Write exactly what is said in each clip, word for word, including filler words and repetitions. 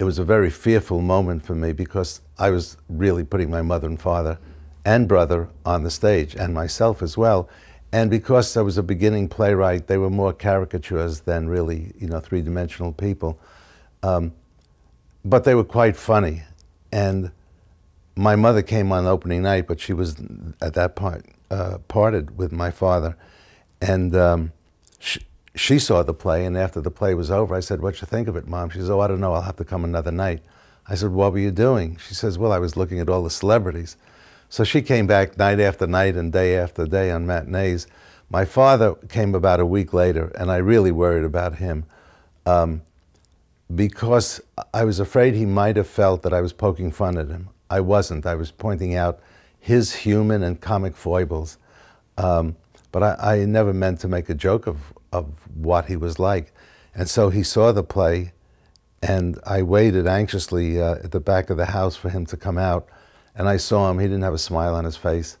It was a very fearful moment for me because I was really putting my mother and father and brother on the stage, and myself as well. And because I was a beginning playwright, they were more caricatures than really, you know, three-dimensional people. Um, but they were quite funny. And my mother came on opening night, but she was at that point uh, parted with my father. And um, she, she saw the play, and after the play was over, I said, "What'd you think of it, Mom?" She says, "Oh, I don't know, I'll have to come another night." I said, "What were you doing?" She says, "Well, I was looking at all the celebrities." So she came back night after night and day after day on matinees. My father came about a week later, and I really worried about him um, because I was afraid he might have felt that I was poking fun at him. I wasn't. I was pointing out his human and comic foibles. Um, but I, I never meant to make a joke of, of what he was like. And so he saw the play, and I waited anxiously uh, at the back of the house for him to come out. And I saw him. He didn't have a smile on his face.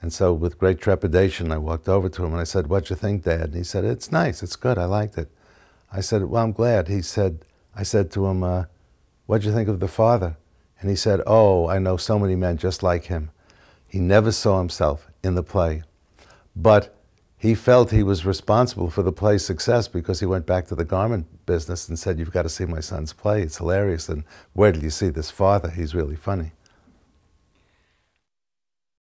And so with great trepidation, I walked over to him and I said, "What'd you think, Dad?" And he said, "It's nice. It's good. I liked it." I said, "Well, I'm glad." He said, I said to him, uh, "What'd you think of the father?" And he said, "Oh, I know so many men just like him." He never saw himself in the play. But he felt he was responsible for the play's success because he went back to the garment business and said, "You've got to see my son's play. It's hilarious. And where did you see this father? He's really funny."